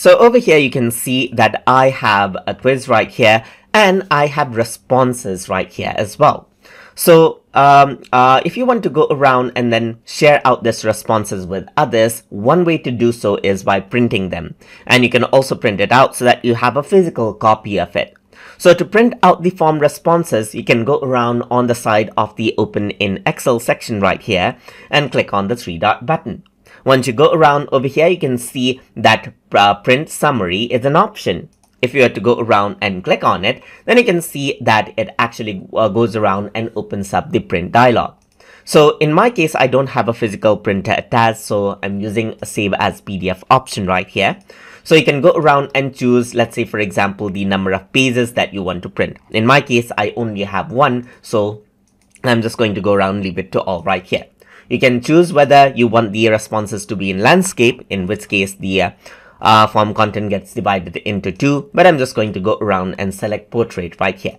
So over here, you can see that I have a quiz right here, and I have responses right here as well. So if you want to go around and then share out these responses with others, one way to do so is by printing them. And you can also print it out so that you have a physical copy of it. So to print out the form responses, you can go around on the side of the Open in Excel section right here and click on the three-dot button. Once you go around over here, you can see that print summary is an option. If you were to go around and click on it, then you can see that it actually goes around and opens up the print dialog. So in my case, I don't have a physical printer attached, so I'm using a save as PDF option right here. So you can go around and choose, let's say for example, the number of pages that you want to print. In my case, I only have one, so I'm just going to go around and leave it to all right here. You can choose whether you want the responses to be in landscape, in which case the form content gets divided into two, but I'm just going to go around and select portrait right here.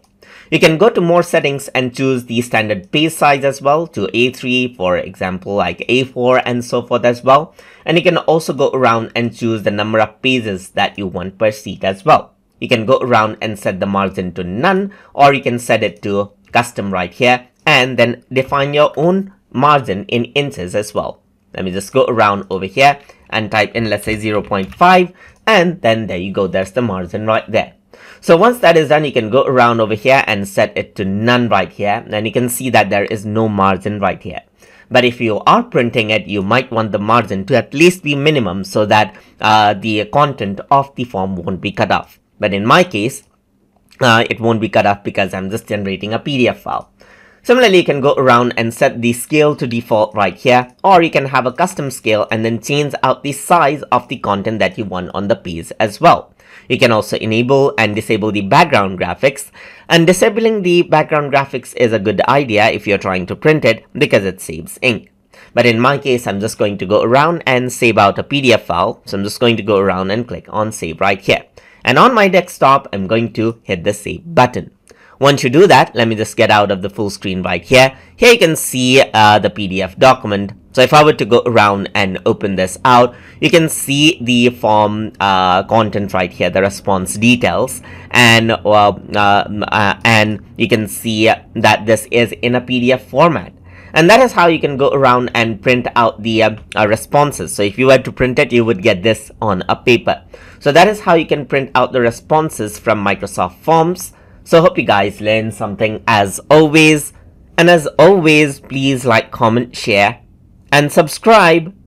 You can go to more settings and choose the standard page size as well to A3, for example, like A4 and so forth as well. And you can also go around and choose the number of pages that you want per seat as well. You can go around and set the margin to none, or you can set it to custom right here and then define your own margin in inches as well. Let me just go around over here and type in, let's say 0.5, and then there you go, there's the margin right there. So once that is done, you can go around over here and set it to none right here, and you can see that there is no margin right here. But if you are printing it, you might want the margin to at least be minimum so that the content of the form won't be cut off. But in my case, it won't be cut off because I'm just generating a PDF file. Similarly, you can go around and set the scale to default right here, or you can have a custom scale and then change out the size of the content that you want on the page as well. You can also enable and disable the background graphics, and disabling the background graphics is a good idea if you're trying to print it because it saves ink. But in my case, I'm just going to go around and save out a PDF file. So I'm just going to go around and click on save right here. And on my desktop, I'm going to hit the save button. Once you do that, let me just get out of the full screen right here. Here you can see the PDF document. So if I were to go around and open this out, you can see the form content right here, the response details. And you can see that this is in a PDF format. And that is how you can go around and print out the responses. So if you were to print it, you would get this on a paper. So that is how you can print out the responses from Microsoft Forms. So hope you guys learned something as always. And as always, please like, comment, share, and subscribe.